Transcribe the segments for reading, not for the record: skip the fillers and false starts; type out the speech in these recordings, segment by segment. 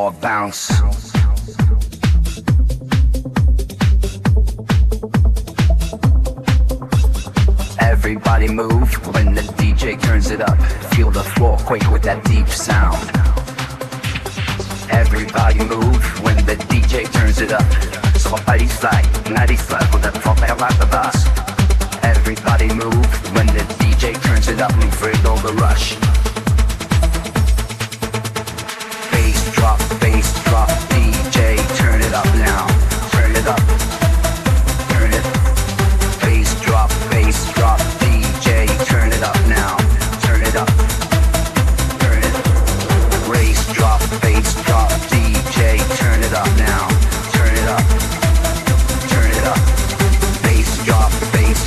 or bounce. Everybody move when the DJ turns it up. Feel the floor quake with that deep sound. Everybody move when the DJ turns it up. So party slide, natty slide with that pop out like the bass. Everybody move when the DJ turns it up. Move for all the rush. Bass drop, DJ, turn it up now, turn it up, turn it. Bass drop, DJ, turn it up now, turn it up, turn it. Bass drop, DJ, turn it up now, turn it up, turn it up. Bass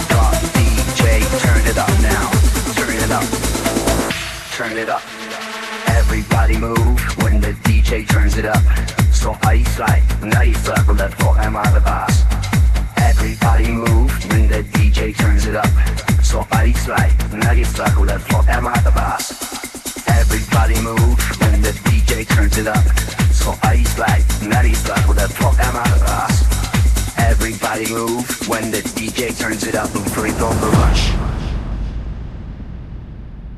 drop, DJ, turn it up now, turn it up, turn it up. Everybody move when the DJ turns it up. So I slide, nice circle that for am I the boss. Everybody move when the DJ turns it up. So I slide, nice circle that for am I the boss. Everybody move when the DJ turns it up. So I slide, nice circle that for am I the boss. Everybody move when the DJ turns it up. Move for it on the rush.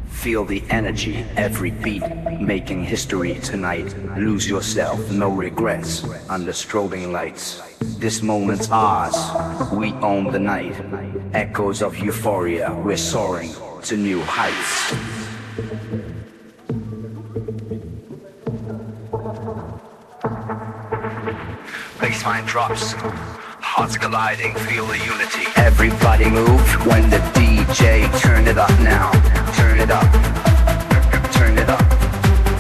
Feel the energy, every beat, making history tonight. Lose yourself, no regrets, under strobing lights. This moment's ours, we own the night. Echoes of euphoria, we're soaring to new heights. Bassline drops, hearts colliding, feel the unity. Everybody move when the DJ turn it up now. Turn it up, turn it up.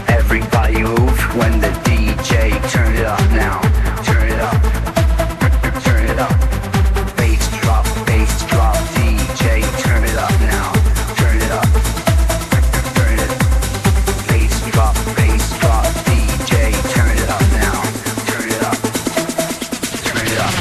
Everybody move when the DJ turn it up now. Turn it up, turn it up. Bass drop, DJ, turn it up now. Turn it up, turn it. Bass drop, DJ, turn it up now. Turn it up, turn it up.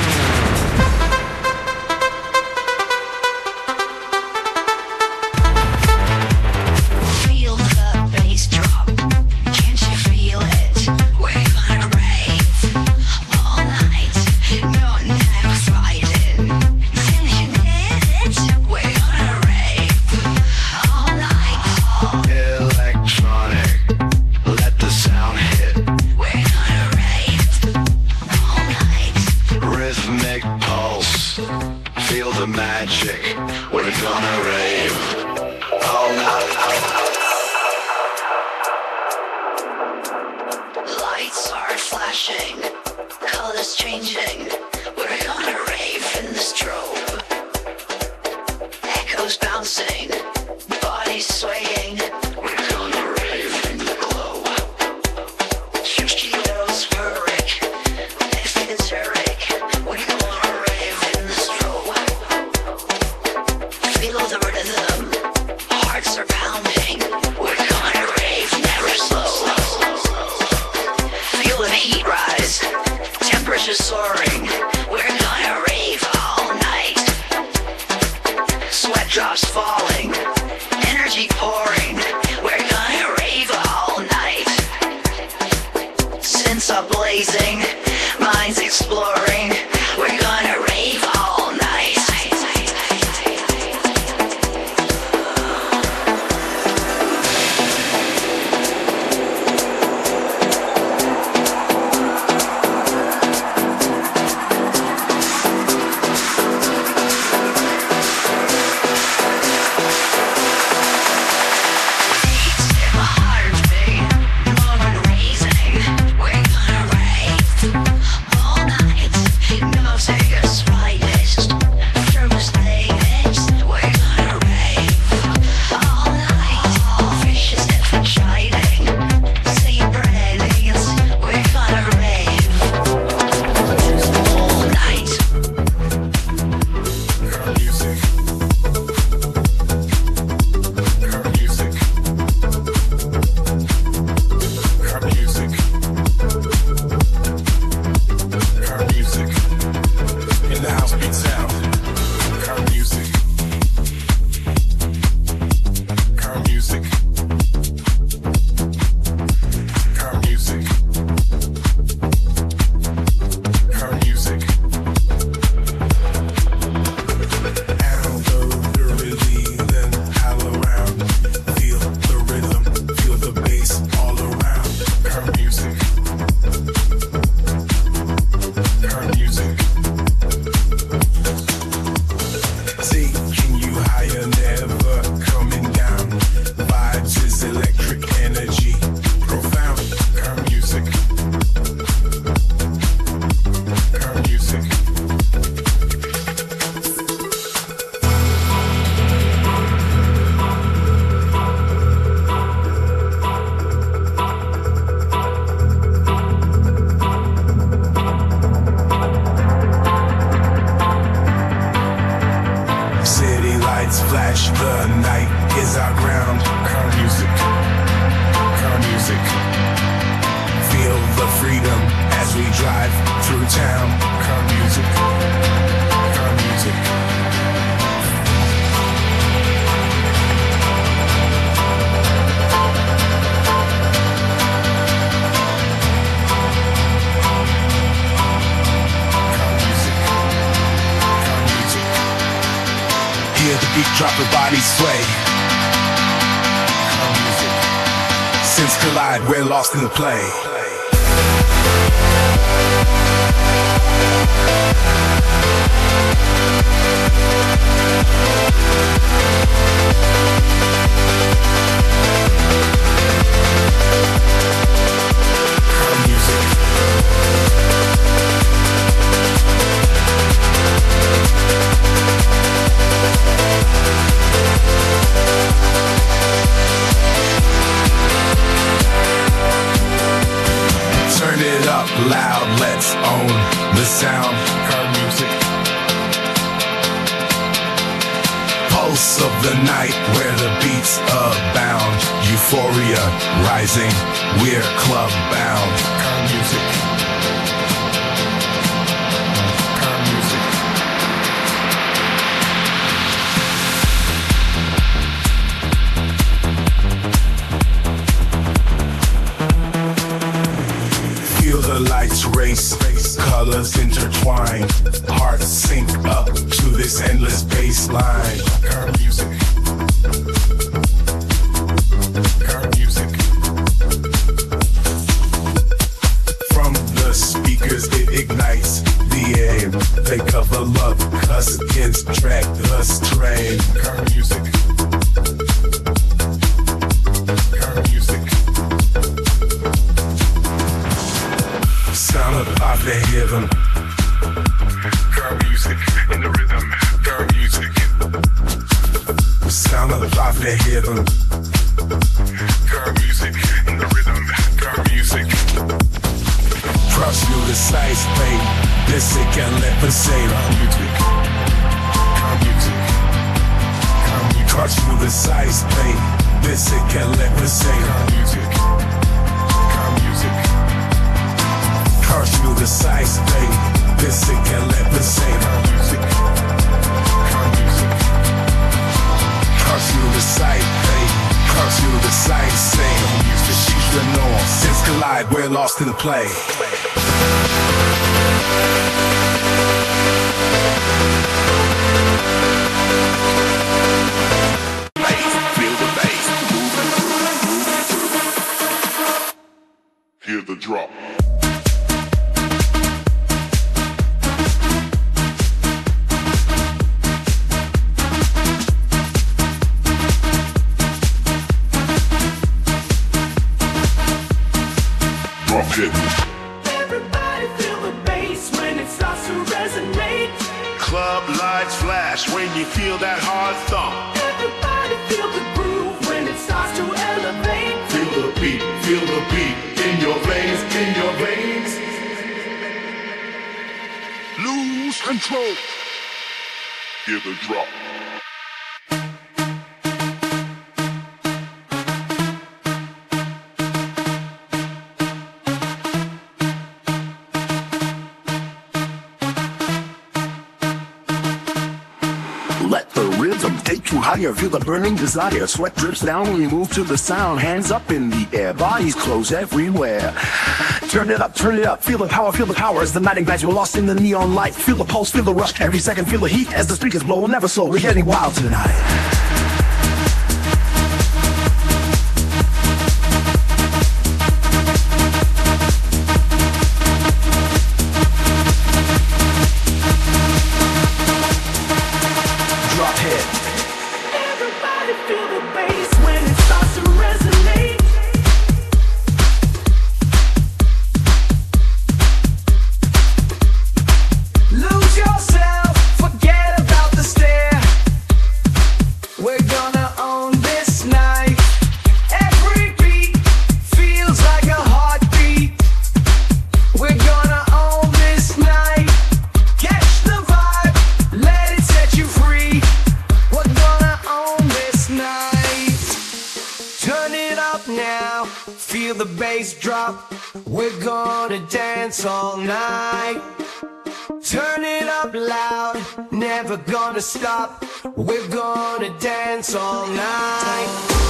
as we drive through town. Car music, car music. Car music, car music. Hear the beat drop, her body sway. Since collide, we're lost in the play. Loud, let's own the sound. Her music, pulse of the night where the beats abound. Euphoria rising, we're club bound. Her music, her music. The lights race, colors intertwine, hearts sync up to this endless bass line. Her music, her music. From the speakers it ignites the aim. They cover love, us kids drag the train. Her music. They hear them. Car music in the rhythm. Car music. The sound of the pop, they hear them. Car music in the rhythm. Car music. Cross through the sights, play. This it can let us say. Car music. Car music. Car music. Cross through the sights, play. This it can let us say. Car music. Car music. Through the side space, this it can let me say. Car music, car music. Curse you the sight, hey. Curse you the sight, say. Car music, she's the norm. Since collide, we're lost in the play. Hear the drop. Everybody feel the bass when it starts to resonate. Club lights flash when you feel that hard thump. Everybody feel the groove when it starts to elevate. Feel the beat in your veins, in your veins. Lose control. Hear the drop. Higher, feel the burning desire. Sweat drips down, we move to the sound. Hands up in the air, bodies close everywhere. Turn it up, feel the power as the night ignites. We're lost in the neon light. Feel the pulse, feel the rush. Every second, feel the heat as the speakers blow. We'll never slow. We're getting wild tonight. Wake wanna dance all night. Turn it up loud, never gonna stop. We're gonna dance all night.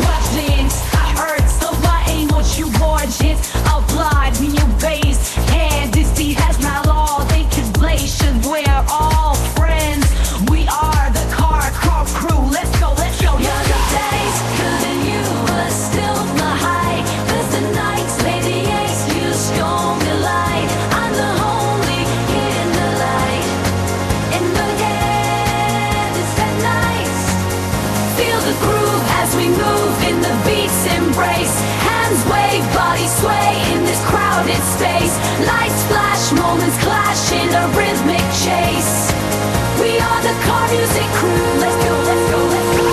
Weapons, I heard, so I ain't what you want. Just applaud when you based. space. Lights flash, moments clash in a rhythmic chase. We are the car music crew. Let's go, let's go, let's go.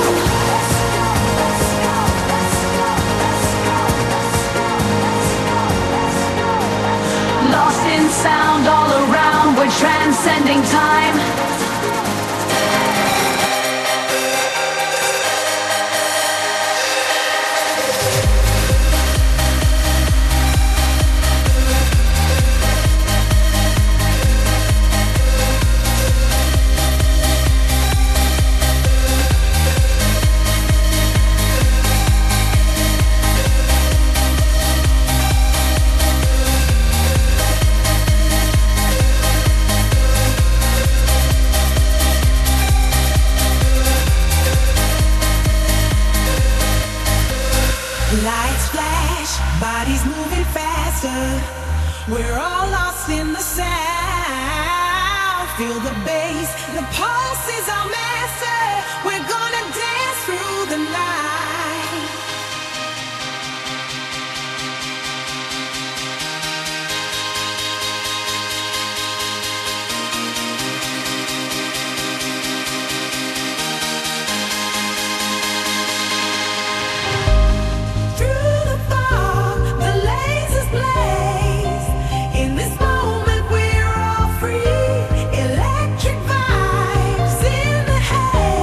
Lost in sound all around, we're transcending time. Lights flash, bodies moving faster. We're all lost in the sound. Feel the bass, the pulse is our master. We're gonna dance through the night. Free electric vibes in the head.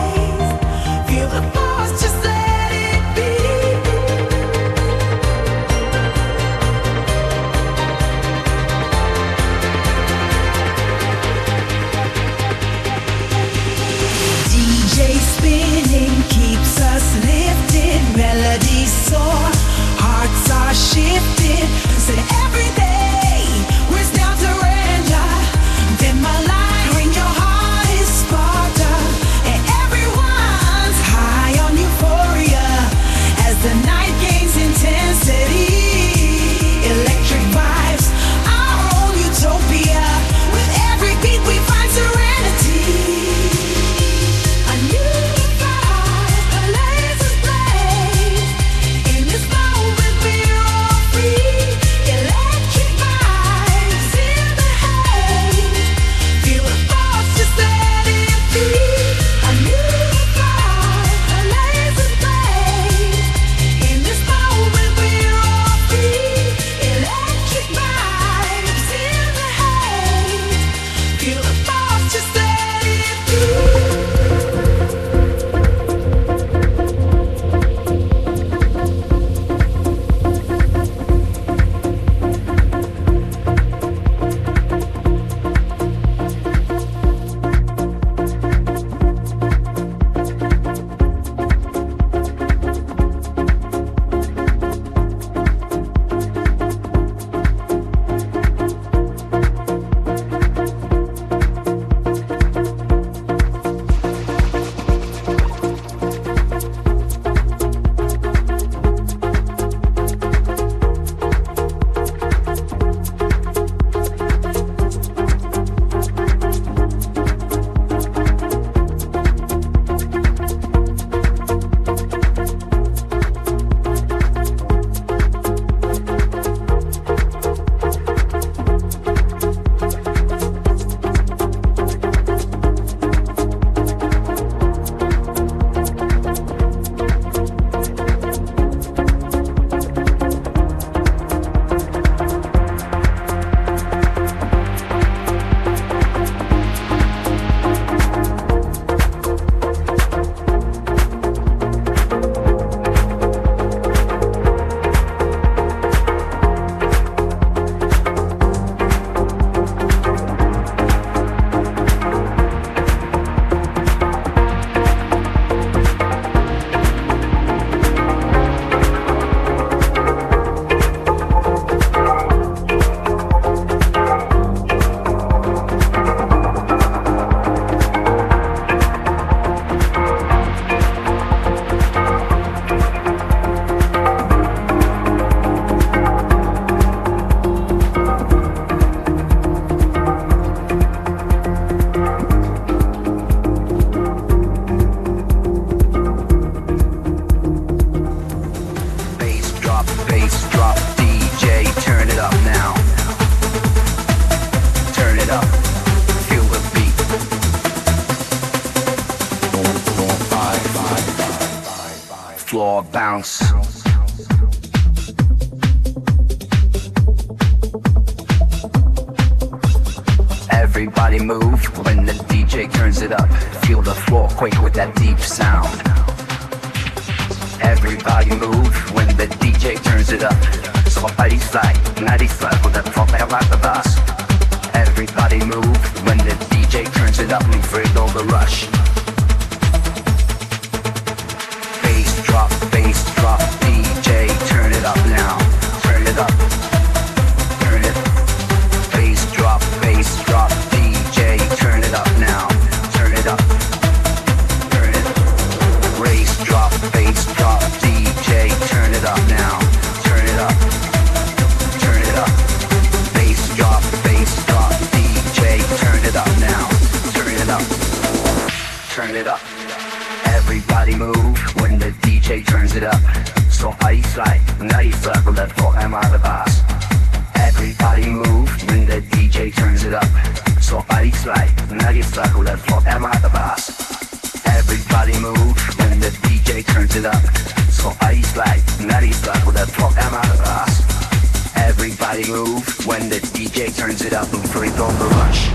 floor bounce. Everybody move when the DJ turns it up. Feel the floor quake with that deep sound. Everybody move when the DJ turns it up. Somebody slide, nadi slide with that pop out like the bass. Everybody move when the DJ turns it up. Move all the rush. Bass drop, DJ, turn it up now. Turn it up. Turn it. Bass drop, DJ, turn it up now. Turn it up. Turn it. Bass drop, DJ, turn it up now. Turn it up. Turn it up. Bass drop, DJ, turn it up now. Turn it up. Turn it up. Everybody move when the DJ turns it up. So I slide, now you circle that floor, am I the boss? Everybody move when the DJ turns it up. So I slide, now you circle that floor, am I the boss? Everybody move when the DJ turns it up. So I slide, now you circle that floor, am I the boss? Everybody move when the DJ turns it up and free throw the rush.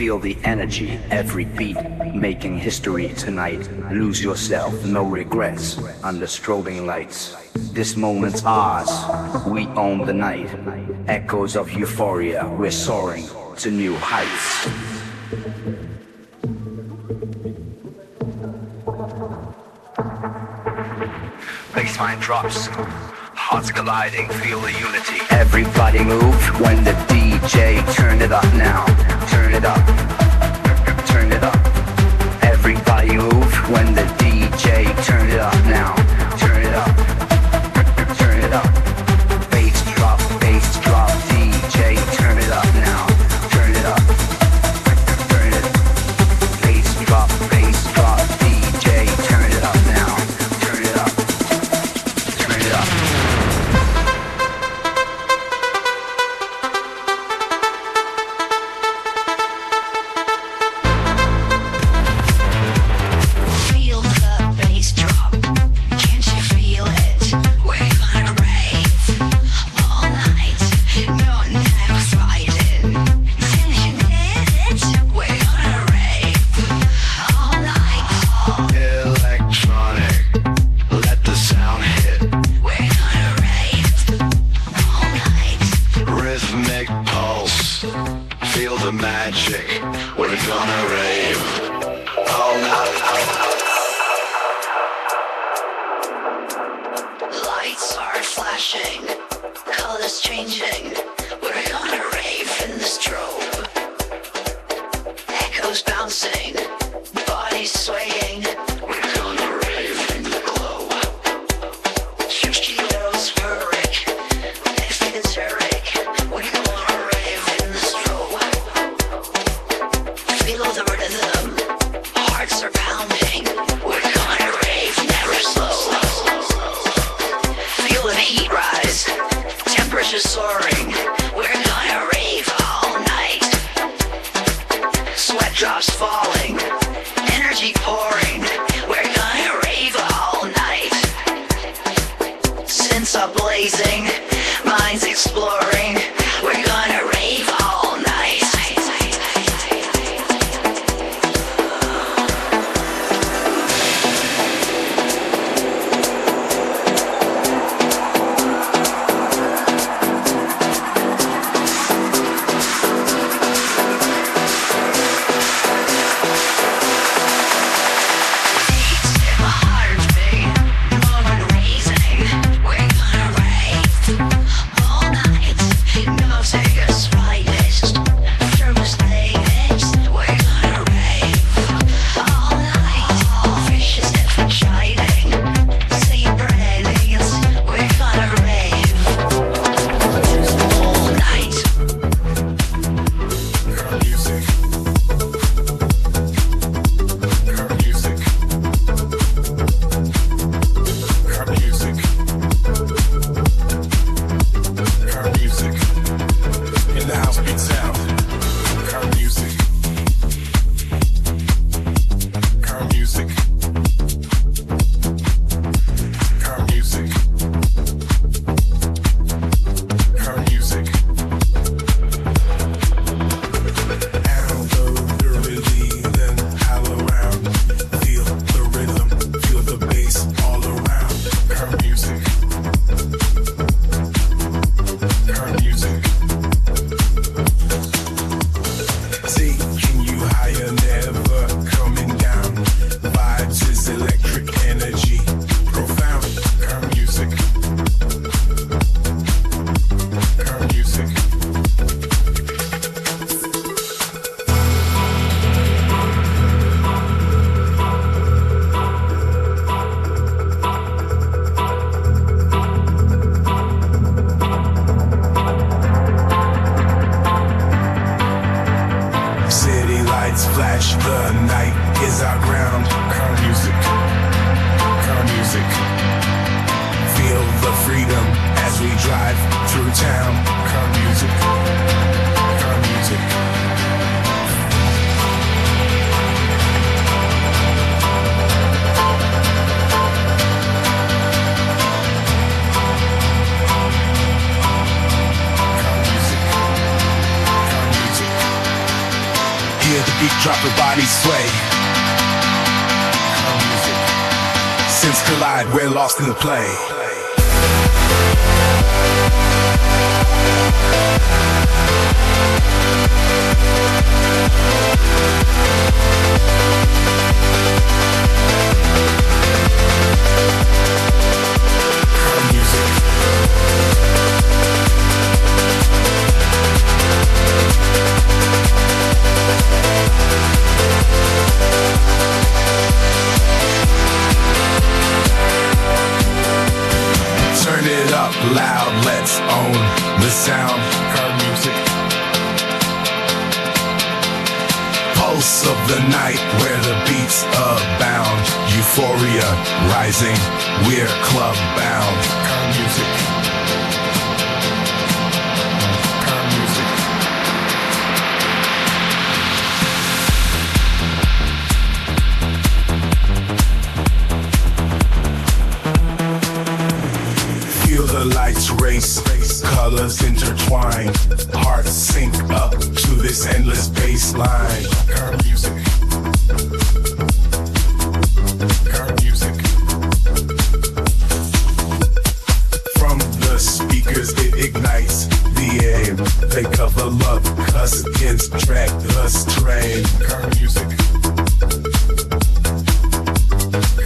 Feel the energy, every beat, making history tonight. Lose yourself, no regrets, under strobing lights. This moment's ours, we own the night. Echoes of euphoria, we're soaring to new heights. Bassline drops, hearts colliding, feel the unity. Everybody move when the DJ turn it up now. Turn it up, turn it up. Everybody move when the DJ turn it up now. Turn it up, turn it up. Bass drop, DJ, turn it up now. Turn it up, turn it. Bass drop, DJ, turn it up now. Turn it up, turn it up. Music. lights flash, the night is our ground. Car music, car music. Feel the freedom as we drive through town. Car music, car music. Hear the beat drop, her body sway. Since collide, we're lost in the play. Loud, let's own the sound. Car music. Pulse of the night where the beats abound. Euphoria rising, we're club bound. Car music. Car music. The lights race, colors intertwine, hearts sync up to this endless bass line. Car music, car music. From the speakers it ignites the aim. They cover love, us kids drag us train. Car music,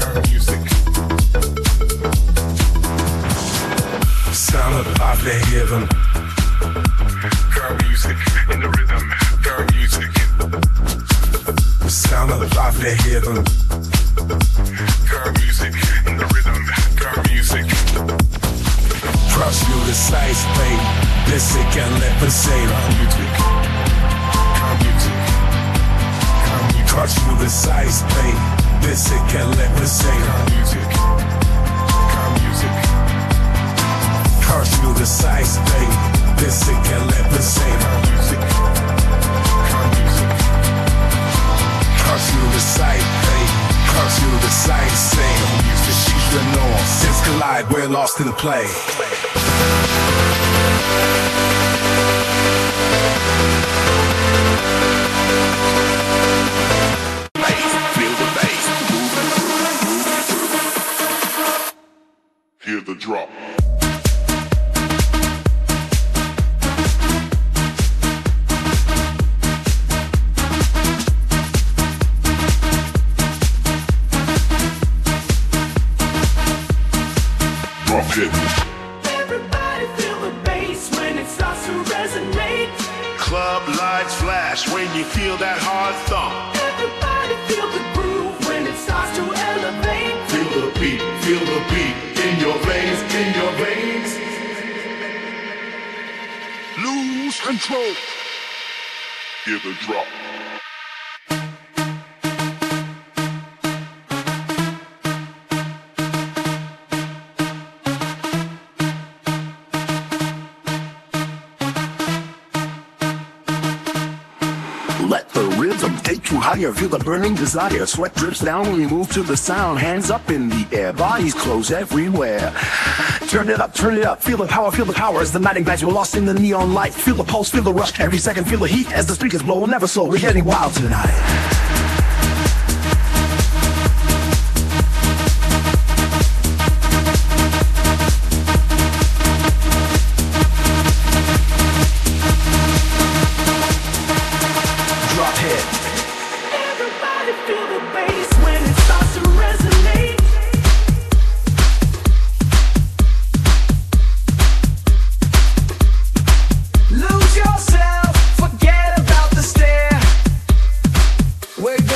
car music. Sound about the heaven. Car music in the rhythm. Car music. Sound about the heaven. Car music in the rhythm. Car music. Trust you the size, babe. This it can let me say. Car music. Car music. Car music. Trust you the size, babe. This it can let me say. Car music. Car music. Car through the side space, this it can let me say. Car music, car music. Car through the side space, car through the side space. Car music, she's the norm. Since collide, we're lost in the play. Feel the bass, hear the drop. Everybody feel the bass when it starts to resonate. Club lights flash when you feel that hard thump. Everybody feel the groove when it starts to elevate. Feel the beat in your veins, in your veins. Lose control. Give a drop. Higher, feel the burning desire. Sweat drips down, we move to the sound. Hands up in the air, bodies close everywhere. Turn it up, feel the power as the night ignites. We're lost in the neon light. Feel the pulse, feel the rush. Every second, feel the heat as the speakers blow. We'll never slow. We're getting wild tonight. Wait.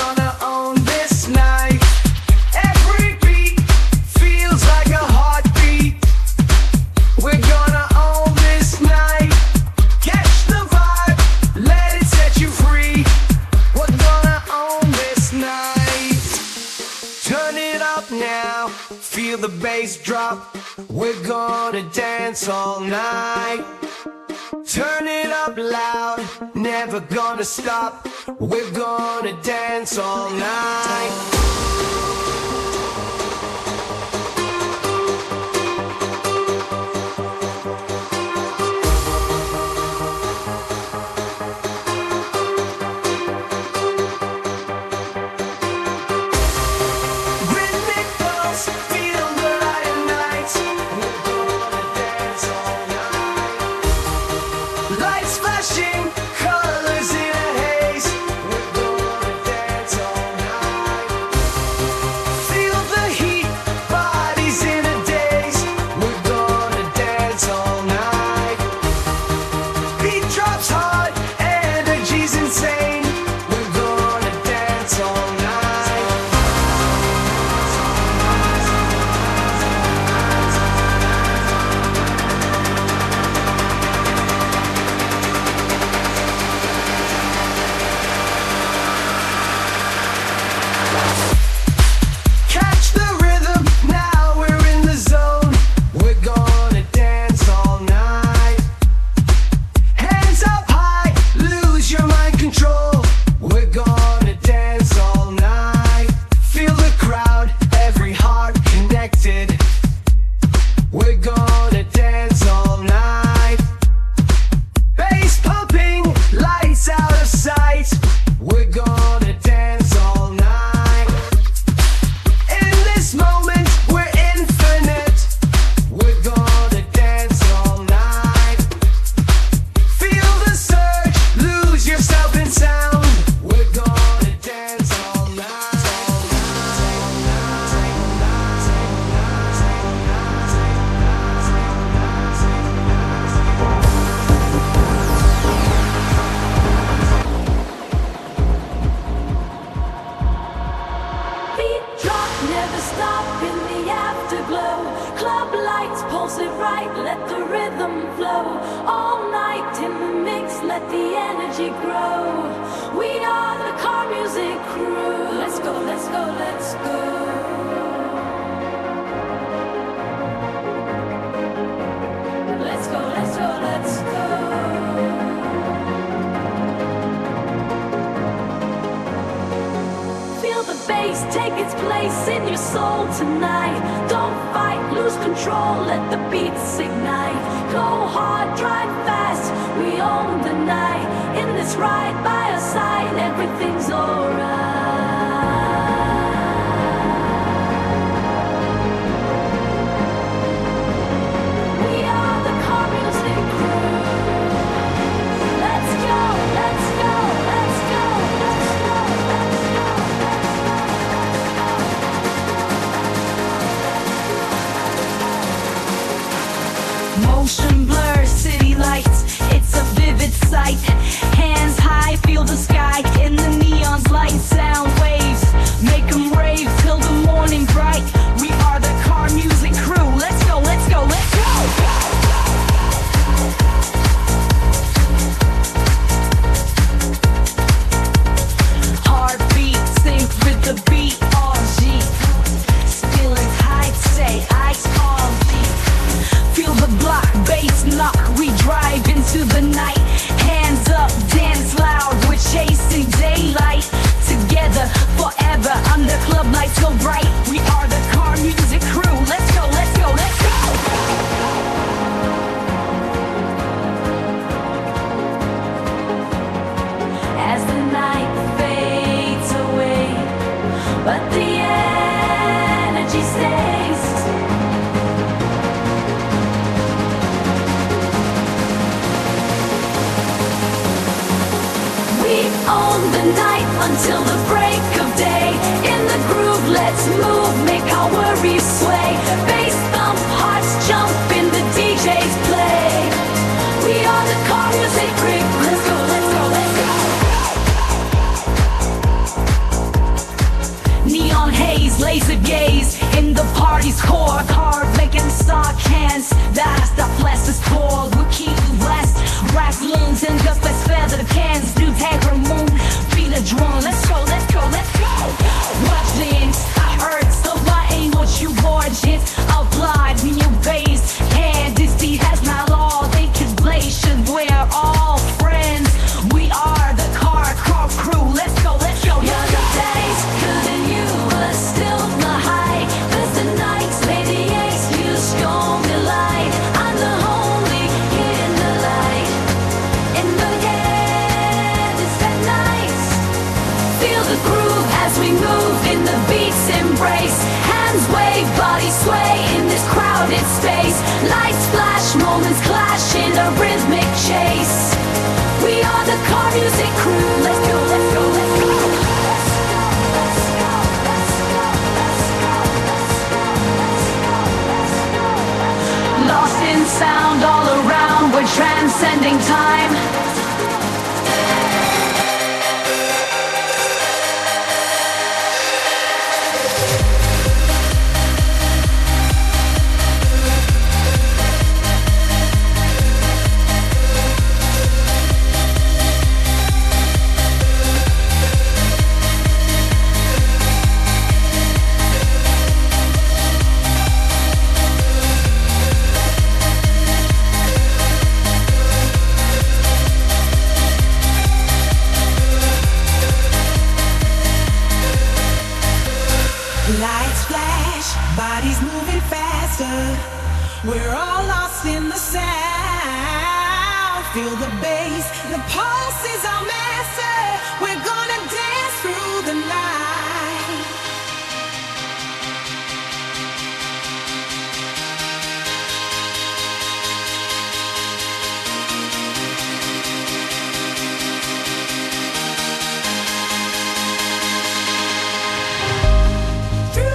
bass drop, we're gonna dance all night. Turn it up loud, never gonna stop, we're gonna dance all night. Lights flashing, colors in a haze, we're gonna dance all night. Feel the heat, bodies in a daze, we're gonna dance all night. Beat drops hard, energy's insane, we're gonna dance all night. Never stop in the afterglow. Club lights pulse it right, let the rhythm flow. All night in the mix, let the energy grow. We are the car music crew. Let's go, let's go, let's go. Let's go, let's go, let's go. Feel the bass, take its place in your soul tonight. Don't fight, lose control, let the beats ignite. Go hard, drive fast, we own the night. In this ride by our side, everything's alright. Motion blur, city lights, it's a vivid sight. Hands high, feel the sky in the neon's light. Sound waves, make them rave till the morning bright. We are the car music crew. Let's go, let's go, let's go. Heartbeat, sync with the beat, RG. Stealing heights, say, ice on beat. Feel the block. Bass knock, we drive into the night. Hands up, dance loud, we're chasing daylight. Together, forever, under club lights so bright. We are the car music crew. Let's go, let's go, let's go. As the night fades away, but the energy stays. Own the night until the break of day. In the groove, let's move, make our worries sway. Bass thump, hearts jump in the DJ's play. We are the car music crew. Let's go, let's go, let's go. Neon haze, laser gaze, in the party's core. Car making stock hands, that's the fastest core. We keep blessed, razzlings and the best feather cans. New tag remote. Let's go, let's go, let's go. Watch this, I heard, so I ain't what you watch it. Transcending time. Lights flash, bodies moving faster. We're all lost in the sound. Feel the bass, the pulse is our master. We're gonna dance through the night. Hey!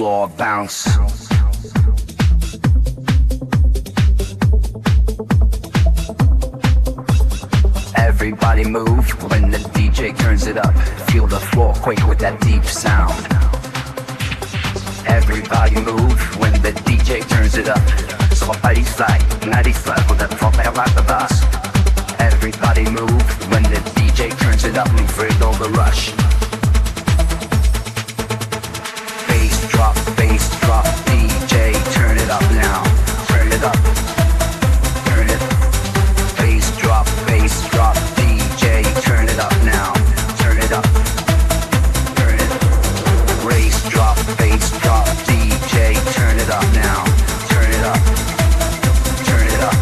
floor bounce. Everybody move when the DJ turns it up. Feel the floor quake with that deep sound. Everybody move when the DJ turns it up. So I slide, nighty slide with that pop out like the bus. Everybody move when the DJ turns it up. Move it all the rush. Bass drop, DJ, turn it up now, turn it up, turn it. Bass drop, DJ, turn it up now, turn it up, turn it. Bass drop, DJ, turn it up now, turn it up, turn it up.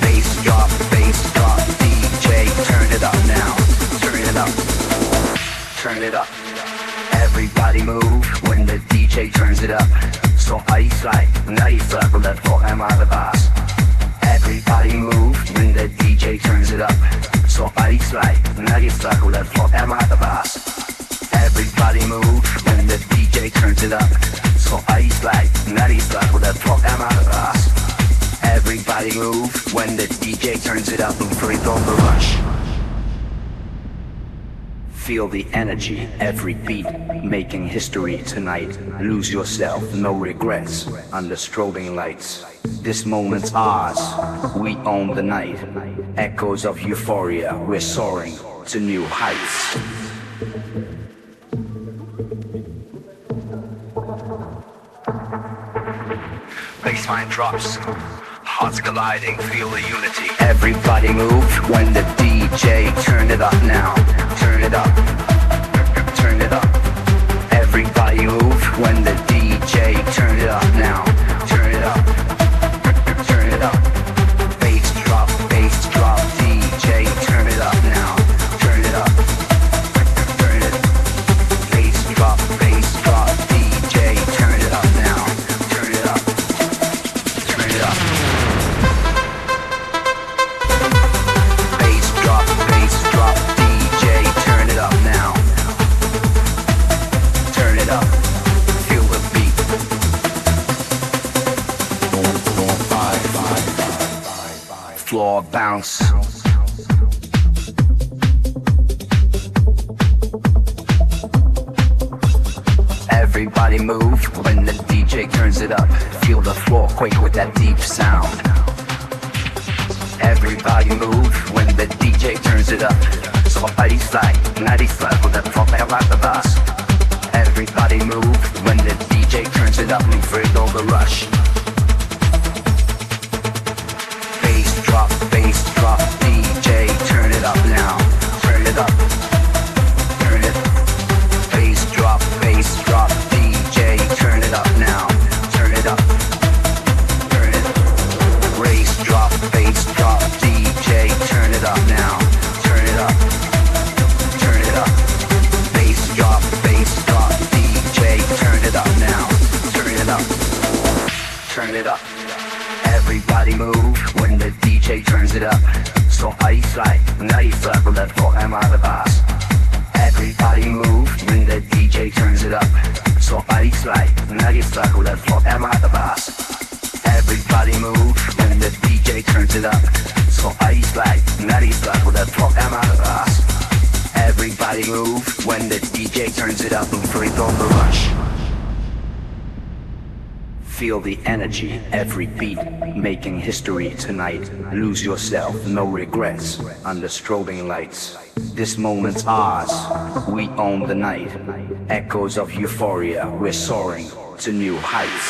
Bass drop, DJ, turn it up now, turn it up, turn it up. Everybody move when the DJ turns it up. So I slide, night slide with that 4M out of the bars. Everybody move when the DJ turns it up. So I slide, night slide with that 4M out of the bars. Everybody move when the DJ turns it up. So I slide, night slide with that 4M out of the bars. Everybody move when the DJ turns it up and breathe on the rush. Feel the energy, every beat, making history tonight. Lose yourself, no regrets, under strobing lights. This moment's ours, we own the night. Echoes of euphoria, we're soaring to new heights. Bassline drops, hearts colliding, feel the unity. Everybody move when the DJ turn it up now. Turn it up, turn it up. Everybody move when the DJ turn it up now. Turn it up, turn it up. Bass drop, DJ turn it up now. Turn it up, turn it. Bass drop, DJ turn it up now. Turn it up, turn it up. Floor bounce. Everybody move when the DJ turns it up. Feel the floor quake with that deep sound. Everybody move when the DJ turns it up. So I slide, nighty slide with that pop out like the bus. Everybody move when the DJ turns it up. Move it all the rush. Bass drop, DJ, turn it up now, turn it up, turn it. Bass drop, DJ, turn it up now, turn it up, turn it. Bass drop, DJ, turn it up now, turn it up, turn it up. Bass drop, DJ, turn it up now, turn it up, turn it up. Everybody move when the DJ turns it up. So I slide, night slide with that 4M out of the bars. Everybody move when the DJ turns it up. So I slide, night slide with that 4M out of the bars. Everybody move when the DJ turns it up. So I slide, night slide with that 4M out of the bars. Everybody move when the DJ turns it up and breathe on the rush. Feel the energy, every beat, making history tonight. Lose yourself, no regrets, under strobing lights. This moment's ours, we own the night. Echoes of euphoria, we're soaring to new heights.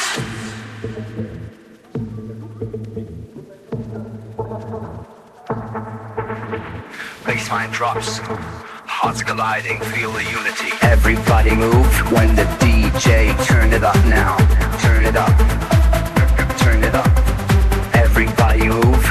Bassline drops, hearts colliding, feel the unity. Everybody move when the DJ turn it up now. Turn it up, turn it up. Everybody move